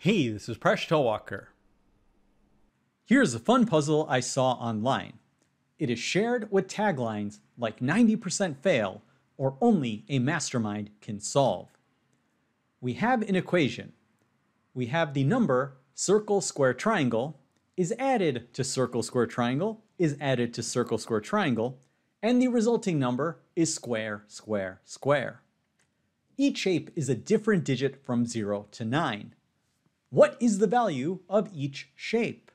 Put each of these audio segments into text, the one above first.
Hey, this is Presh Talwalkar. Here's a fun puzzle I saw online. It is shared with taglines like 90% fail or only a mastermind can solve. We have an equation. We have the number circle square triangle is added to circle square triangle is added to circle square triangle, and the resulting number is square square square. Each shape is a different digit from 0 to 9. What is the value of each shape?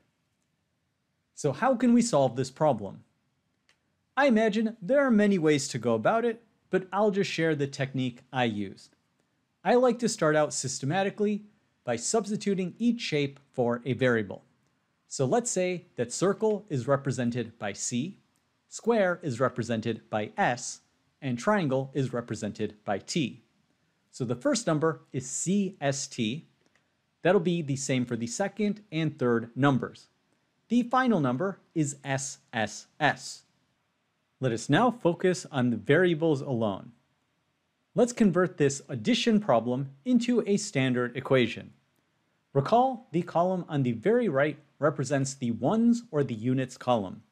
So how can we solve this problem? I imagine there are many ways to go about it, but I'll just share the technique I used. I like to start out systematically by substituting each shape for a variable. So let's say that circle is represented by C, square is represented by S, and triangle is represented by T. So the first number is CST. That'll be the same for the second and third numbers. The final number is SSS. Let us now focus on the variables alone. Let's convert this addition problem into a standard equation. Recall the column on the very right represents the ones or the units column.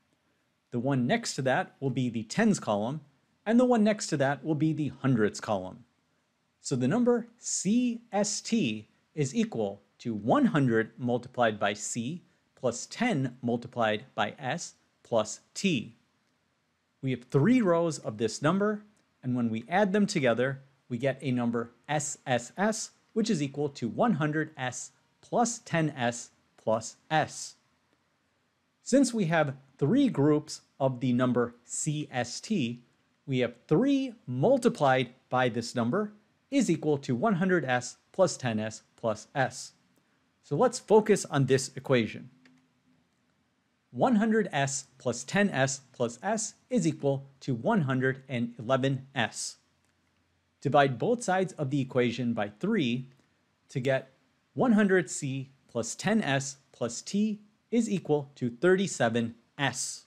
The one next to that will be the tens column, and the one next to that will be the hundreds column. So the number CST is equal to 100 multiplied by C plus 10 multiplied by S plus T. We have three rows of this number, and when we add them together, we get a number SSS, which is equal to 100S plus 10S plus S. Since we have three groups of the number CST, we have 3 multiplied by this number is equal to 100S plus 10S plus S. So let's focus on this equation. 100S plus 10S plus S is equal to 111S. Divide both sides of the equation by 3 to get 100C plus 10S plus T is equal to 37S.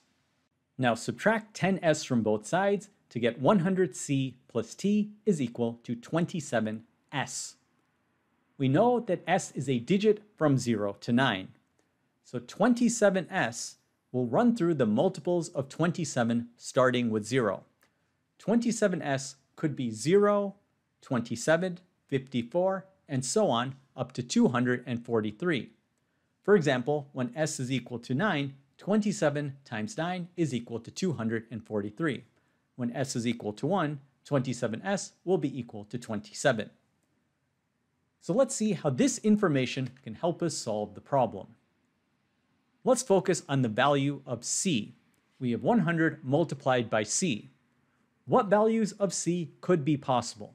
Now subtract 10S from both sides to get 100C plus T is equal to 27S. We know that S is a digit from 0 to 9. So 27S will run through the multiples of 27 starting with 0. 27S could be 0, 27, 54, and so on up to 243. For example, when S is equal to 9, 27 times 9 is equal to 243. When S is equal to 1, 27S will be equal to 27. So let's see how this information can help us solve the problem. Let's focus on the value of C. We have 100 multiplied by C. What values of C could be possible?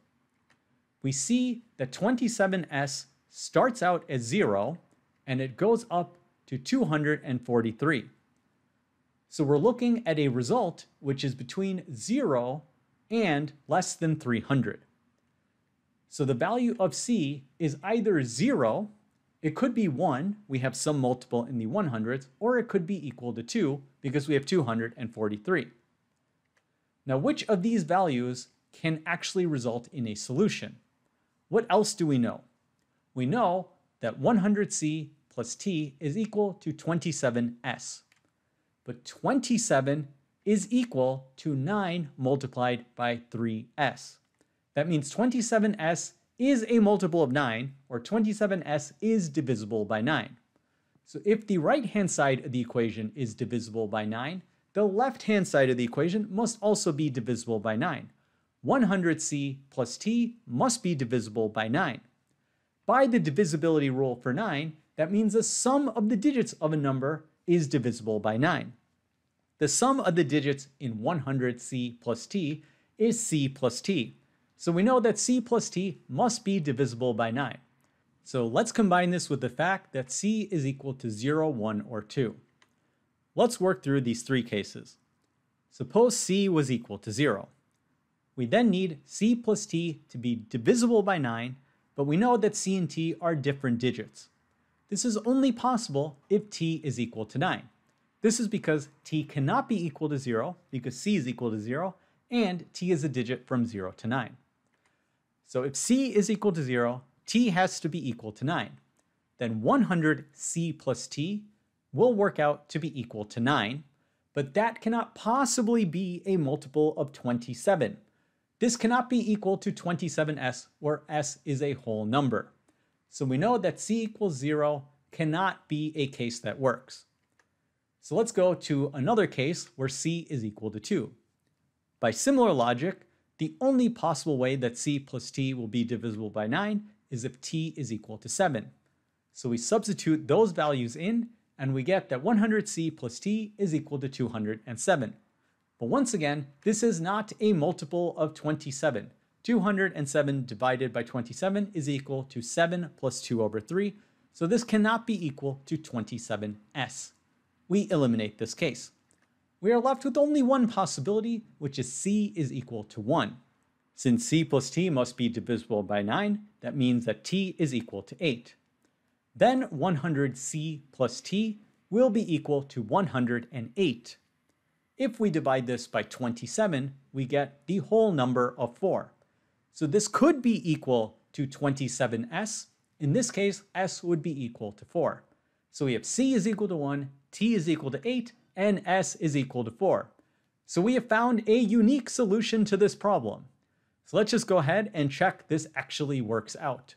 We see that 27S starts out at 0 and it goes up to 243. So we're looking at a result which is between 0 and less than 300. So the value of C is either 0, it could be 1, we have some multiple in the 100s, or it could be equal to 2 because we have 243. Now which of these values can actually result in a solution? What else do we know? We know that 100C plus T is equal to 27S. But 27 is equal to 9 multiplied by 3S. That means 27S is a multiple of 9, or 27S is divisible by 9. So if the right-hand side of the equation is divisible by 9, the left-hand side of the equation must also be divisible by 9. 100C plus T must be divisible by 9. By the divisibility rule for 9, that means the sum of the digits of a number is divisible by 9. The sum of the digits in 100C plus T is C plus T. So we know that C plus T must be divisible by 9. So let's combine this with the fact that C is equal to 0, 1, or 2. Let's work through these three cases. Suppose C was equal to 0. We then need C plus T to be divisible by 9, but we know that C and T are different digits. This is only possible if T is equal to 9. This is because T cannot be equal to 0, because C is equal to 0, and T is a digit from 0 to 9. So if C is equal to 0, T has to be equal to 9. then 100c + t will work out to be equal to 9, but that cannot possibly be a multiple of 27. This cannot be equal to 27s, where s is a whole number. So we know that c = 0 cannot be a case that works. So let's go to another case where c = 2. By similar logic, the only possible way that c + t will be divisible by 9 is if t = 7. So we substitute those values in, and we get that 100c + t is equal to 207. But once again, this is not a multiple of 27. 207 divided by 27 is equal to 7 + 2/3, so this cannot be equal to 27s. We eliminate this case. We are left with only one possibility, which is c = 1. Since c + t must be divisible by 9, that means that t = 8. Then 100c + t will be equal to 108. If we divide this by 27, we get the whole number of 4. So this could be equal to 27s. In this case, s would be equal to 4. So we have c = 1, t = 8, and s = 4. So we have found a unique solution to this problem. So let's just go ahead and check this actually works out.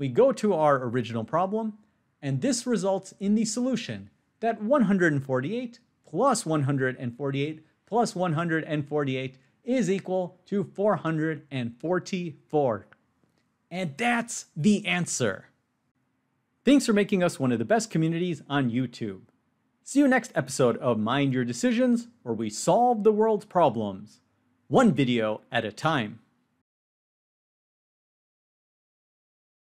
We go to our original problem, and this results in the solution that 148 + 148 + 148 is equal to 444. And that's the answer. Thanks for making us one of the best communities on YouTube. See you next episode of Mind Your Decisions, where we solve the world's problems, one video at a time.